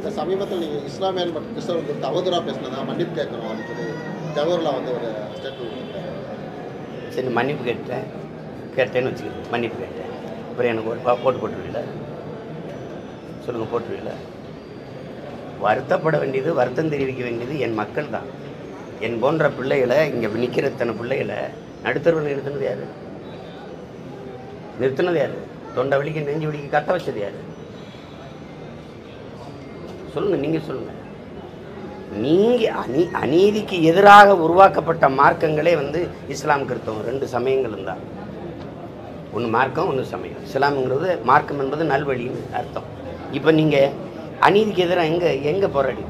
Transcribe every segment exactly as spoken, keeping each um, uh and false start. இந்த சமீபத்தில் நீங்கள் இஸ்லாமிய மற்றும் கிறிஸ்தவர்களுக்கு தவறுதலாக பேசினதா மன்னிப்பு கேட்கணும் அப்படின்னு சொல்லி ஜவஹர்லால் வந்து ஒரு ஸ்டேட்மெண்ட். சரி, மன்னிப்பு கேட்டேன் கேட்டேன்னு வச்சுக்கிட்டேன் மன்னிப்பு கேட்டேன். அப்புறம் எனக்கு ஒரு போட்டு போட்டுவில்லை சொல்லுங்கள் போட்டுவில்லை. வருத்தப்பட வேண்டியது, வருத்தம் தெரிவிக்க வேண்டியது என் மக்கள் தான். என் போன்ற பிள்ளைகளை இங்கே நிற்கிற இத்தனை பிள்ளைகளை நடுத்தரவு நிறுத்தினது யார்? நிறுத்தினது யார்? தொண்டை வலிக்கு நெஞ்சு வலிக்கு கட்ட வச்சது யார்? சொல்லுங்கள், நீங்கள் சொல்லுங்கள். நீங்கள் அநீ அநீதிக்கு எதிராக உருவாக்கப்பட்ட மார்க்கங்களே வந்து இஸ்லாம் கிறிஸ்தவம் ரெண்டு சமயங்களும் தான். ஒன்று மார்க்கம், ஒன்று சமயம். இஸ்லாம்ங்கிறது மார்க்கம் என்பது நல்வழின்னு அர்த்தம். இப்போ நீங்கள் அநீதிக்கு எதிராக எங்கே எங்கே போராடிங்க?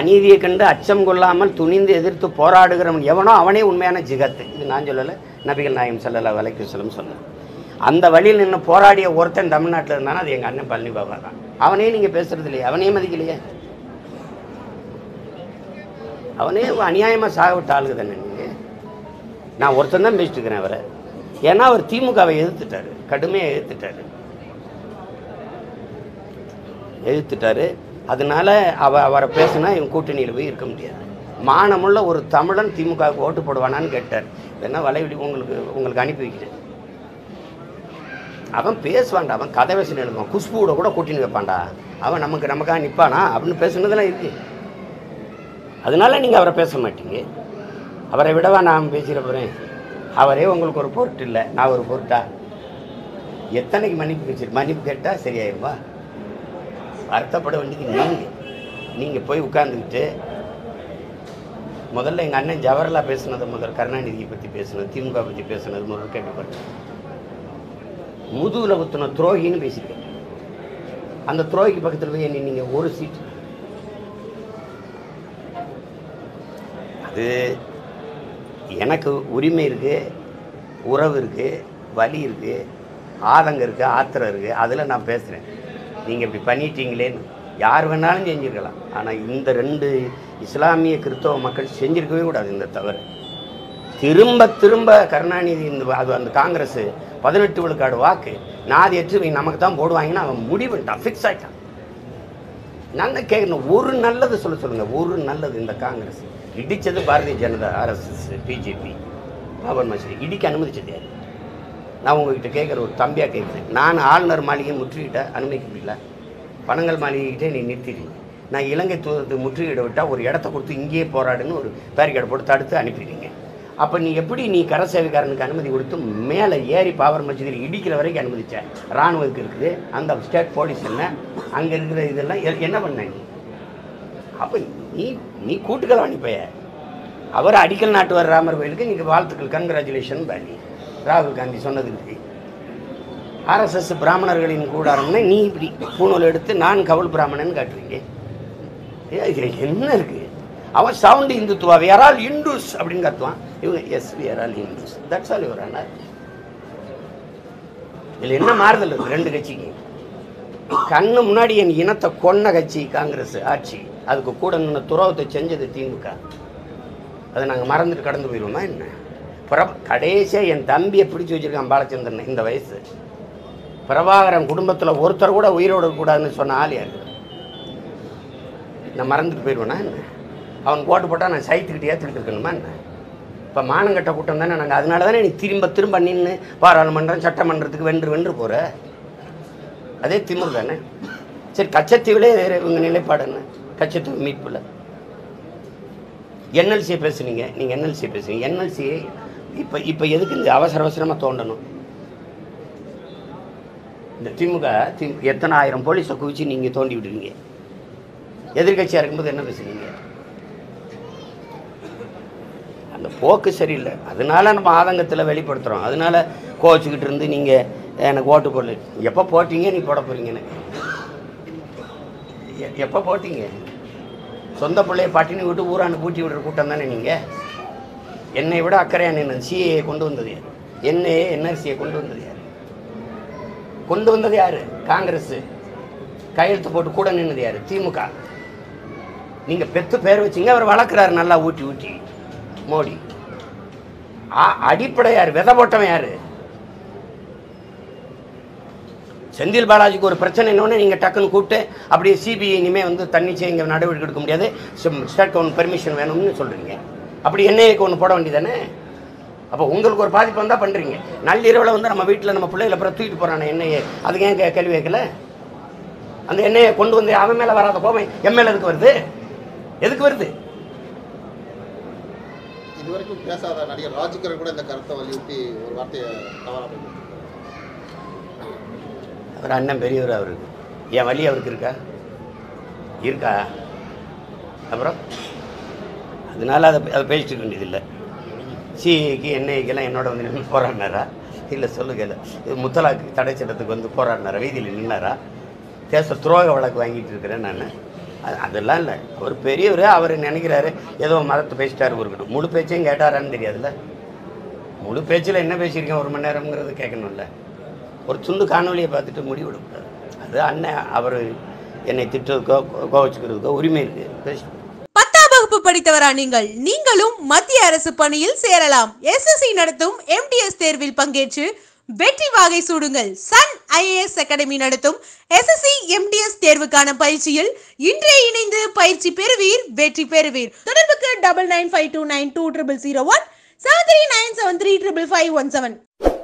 அநீதியை கண்டு அச்சம் கொள்ளாமல் துணிந்து எதிர்த்து போராடுகிறவன் எவனோ அவனே உண்மையான ஜிகாத்து. இது நான் சொல்லலை, நபிகள் நாயகம் ஸல்லல்லாஹு அலைஹி வஸல்லம் சொன்னேன். அந்த வழியில் நின்று போராடிய ஒருத்தன் தமிழ்நாட்டில் இருந்தானா அது எங்கள் அண்ணன் பழனி பாபா தான். அவனே நீங்கள் பேசுகிறது இல்லையா? அவனே மதிக்கலையே? அவனே அநியாயமாக சாகவிட்டு ஆளுக்கு தானே நீங்கள். நான் ஒருத்தன் தான் பேசிட்டு இருக்கிறேன் அவரை. ஏன்னா அவர் திமுகவை எதிர்த்துட்டார், கடுமையாக எதிர்த்துட்டார் எதிர்த்துட்டார் அதனால் அவ அவரை பேசுனா இவன் கூட்டணியில் போய் இருக்க முடியாது. மானமுள்ள ஒரு தமிழன் திமுகவுக்கு ஓட்டு போடுவானான்னு கேட்டார். வேணா வலைவெளி உங்களுக்கு உங்களுக்கு அனுப்பி வைக்கிறேன். அவன் பேசுவான்டா, அவன் கதை பேசணும் எழுதுவான், குஷ்பூட கூட கூட்டணி வைப்பான்டா, அவன் நமக்கு நமக்காக நிற்பானா அப்படின்னு பேசுனதெல்லாம் இருக்குது. அதனால நீங்கள் அவரை பேச மாட்டீங்க. அவரை விடவா நான் பேசிட போகிறேன்? அவரே உங்களுக்கு ஒரு பொருட்டு இல்லை, நான் ஒரு பொருட்டா? எத்தனைக்கு மன்னிப்பு பேசி மன்னிப்பு கேட்டால் சரியாயிருவா? வருத்தப்பட வேண்டியது நீங்கள். நீங்கள் போய் உட்கார்ந்துக்கிட்டு முதல்ல எங்கள் அண்ணன் ஜவஹர்லால் பேசுனது, முதல் கருணாநிதியை பற்றி பேசுனது, திமுக பற்றி பேசுனது முதல்ல கேட்டுப்பட்டேன். முதுகில் குத்துன துரோகின்னு பேசியிருக்கேன். அந்த துரோகிக்கு பக்கத்தில் போய் என்ன நீங்கள் ஒரு சீட்டு? அது எனக்கு உரிமை இருக்குது, உறவு இருக்குது, வலி இருக்குது, ஆதங்கம் இருக்குது, ஆத்திரம் இருக்குது, அதில் நான் பேசுகிறேன். நீங்கள் இப்படி பண்ணிட்டீங்களேன்னு யார் வேணாலும் செஞ்சுருக்கலாம். ஆனால் இந்த ரெண்டு இஸ்லாமிய கிறிஸ்தவ மக்கள் செஞ்சுருக்கவே கூடாது இந்த தவறு. திரும்ப திரும்ப கருணாநிதி இந்த அது அந்த காங்கிரஸ் பதினெட்டு விழுக்காடு வாக்கு நாதி எட்டு நமக்கு தான் போடுவாங்கன்னா அவன் முடிவுட்டான், ஃபிக்ஸ் ஆகிட்டான். நல்லா கேட்கணும், ஒரு நல்லது சொல்ல சொல்லுங்கள், ஒரு நல்லது. இந்த காங்கிரஸ் இடித்தது பாரதிய ஜனதா, ஆர்எஸ்எஸ், பிஜேபி, பாபர் மசூதி இடிக்க அனுமதிச்சது யார்? நான் உங்ககிட்ட கேட்குற ஒரு தம்பியாக கேட்குறேன். நான் ஆளுநர் மாளிகையை முற்றுகிட்ட அனுமதிக்க முடியல, பனங்கல் மாளிகைக்கிட்டே நீ நிறுத்திடுங்க. நான் இலங்கை தூதரத்துக்கு முற்றுகிட விட்டால் ஒரு இடத்த கொடுத்து இங்கேயே போராடுன்னு ஒரு பேரிகார்டு போட்டு தடுத்து அனுப்பிடுங்க. அப்போ நீ எப்படி நீ கர சேவைக்காரனுக்கு அனுமதி கொடுத்து மேலே ஏறி பாபர் மசூதியில் இடிக்கிற வரைக்கும் அனுமதிச்ச? இராணுவத்துக்கு இருக்குது, அந்த ஸ்டேட் போலீஸ் என்ன, அங்கே இருக்கிற இதெல்லாம் என்ன பண்ண நீ? அப்போ நீ நீ கூட்டுக்கள் அனுப்பைய அவர் அடிக்கல் நாட்டுவார் ராமர் கோயிலுக்கு நீங்கள் வாழ்த்துக்கள், கங்க்ராச்சுலேஷன் பண்ணி ராகுல் காந்தி சொன்னதுக்கு. ஆர்எஸ்எஸ் பிராமணர்களின் கூடாரம்னு நீ இப்படி பூணூல் எடுத்து நான் கவுல் பிராமணன் காட்டுறீங்க. இதில் என்ன இருக்குது? அவன் சவுண்டு இந்துத்துவா, யாரால் இந்துஸ் அப்படின்னு காட்டுவான். இவங்க எஸ் யாரால் Hindus, that's all your honour. இதில் என்ன மாறுதல் இருக்குது? ரெண்டு கட்சிக்கு கண்ணு முன்னாடி என் இனத்தை கொன்ன கட்சி காங்கிரஸ் ஆட்சி, அதுக்கு கூட நின்று துரோகத்தை செஞ்சது திமுக. அதை நாங்கள் மறந்துட்டு கடந்து போயிடுவோமா என்ன? பிரப கடைசியாக என் தம்பியை பிடிச்சி வச்சுருக்கான் பாலச்சந்திரன். இந்த வயசு பிரபாகரன் குடும்பத்தில் ஒருத்தர் கூட உயிரோடு கூடாதுன்னு சொன்ன ஆள் யார்? நான் மறந்துட்டு போயிடுவேனா என்ன? அவன் போட்டு போட்டால் நான் சைத்துக்கிட்டே ஏற்றுக்கிட்டு இருக்கணுமா என்ன? இப்போ மானங்கட்ட கூட்டம் தானே நாங்கள். அதனால தானே நீ திரும்ப திரும்ப நின்று பாராளுமன்றம் சட்டமன்றத்துக்கு வென்று வென்று போகிற அதே திமிரு தானே. சரி, கச்சத்தீவிலே இவங்க நிலைப்பாடுன்னு கச்சத்தீவு மீட்பில் என்எல்சியை பேசுனீங்க. நீங்கள் என்எல்சியை பேசுனீங்க. என்எல்சியை இப்போ இப்போ எதுக்கு இந்த அவசர அவசரமாக தோண்டணும்? இந்த திமுக தி எத்தனை ஆயிரம் போலீஸை குவிச்சு நீங்கள் தோண்டி விடுவீங்க. எதிர்கட்சியாக இருக்கும்போது என்ன பேசுனீங்க? அந்த போக்கு சரியில்லை. அதனால நம்ம ஆதங்கத்தில் வெளிப்படுத்துகிறோம். அதனால கோச்சுக்கிட்டு இருந்து நீங்கள் எனக்கு ஓட்டு போடல. எப்போ போட்டீங்க? நீ போட போகிறீங்க எனக்கு எப்போ போட்டீங்க? சொந்த பிள்ளையை பட்டினி விட்டு ஊரான்னு கூட்டி விடுற கூட்டம் தானே நீங்கள். என்னை விட அக்கறையான என்ன சிஏயை கொண்டு வந்தது யார்? என்னையே என்ஆர்சியை கொண்டு வந்தது யார்? கொண்டு வந்தது யார்? காங்கிரஸ். கையெழுத்து போட்டு கூட நின்னது யார்? திமுக. நீங்கள் பெத்து பேர் வச்சிங்க, அவர் வளர்க்குறாரு நல்லா ஊட்டி ஊட்டி மோடி. அடிப்படை யார்? விதை போட்டவன் யார்? செந்தில் பாலாஜிக்கு ஒரு பிரச்சனைன்னு நீங்கள் டக்குன்னு கூப்பிட்டு அப்படியே சிபிஐ இனிமேல் வந்து தன்னிச்சை இங்கே நடவடிக்கை எடுக்க முடியாது, ஸ்டேட் கவர்மெண்ட் பெர்மிஷன் வேணும்னு சொல்கிறீங்க. அப்படி என்ஐஏக்கு ஒன்று போட வேண்டியதானே? அப்போ உங்களுக்கு ஒரு பாதிப்பு வந்தால் பண்ணுறீங்க. நள்ளிரவில் வந்து நம்ம வீட்டில் நம்ம பிள்ளைகளை அப்புறம் தூக்கிட்டு போகிறானே என்ஐஏ, அதுக்கு ஏன் கேள்வி கேட்கல? அந்த எண்ணெயை கொண்டு வந்து அவன் மேலே வராத கோபம் என் மேலே எதுக்கு வருது? எதுக்கு வருது? இதுவரைக்கும் பேசாத நடிகர் ராஜ்கிரண் கூட இந்த கருத்தை வலியுறுத்தி ஒரு வார்த்தையை தவறாக, அவர் அண்ணன் பெரியவர், அவருக்கு என் வலி அவருக்கு இருக்கா இருக்கா அப்புறம் அதனால அதை அதை பேசிட்டு இருக்க வேண்டியதில்லை. சிஐக்கு என்ஐக்கெல்லாம் என்னோட வந்து நின்று போராடினாரா? இல்லை சொல்லுங்கள், இது முத்தலாக்கு தடை சட்டத்துக்கு வந்து போராடினாரா? வீதியில் நின்னாரா? தேச துரோக வழக்கு வாங்கிட்டு இருக்கிறேன் நான், அதெல்லாம் இல்லை. அவர் பெரியவர், அவர் நினைக்கிறாரு ஏதோ மதத்தை பேசிட்டாரு, இருக்கட்டும். முழு பேச்சையும் கேட்டாரான்னு தெரியாதுல்ல. முழு பேச்சில் என்ன பேசியிருக்கேன் ஒரு மணி நேரம்ங்கிறது கேட்கணும்ல. ஒரு துண்டு காணொலியை பார்த்துட்டு முடிவெடுக்கூடாது. அது அண்ணன் அவர் என்னை திட்டுறதுக்கோ கோவச்சுக்கிறதுக்கோ உரிமை இருக்குது. பேச படித்தவரா நீங்கள்? நீங்களும் மத்திய அரசு பணியில் சேரலாம். எஸ்எஸ்சி நடத்தும் எம்டிஎஸ் தேர்வில் பங்கேற்று வெற்றி வாகை சூடுங்கள். சன் ஐஏஎஸ் அகாடமி நடத்தும் எஸ்எஸ்சி எம்டிஎஸ் தேர்வுக்கான பயிற்சியில் இன்றே இணைந்து பயிற்சி பெறுவீர், வெற்றி பெறுவீர். தொடர்புக்கு double nine five two nine two triple zero one seven three nine seven three triple five one seven.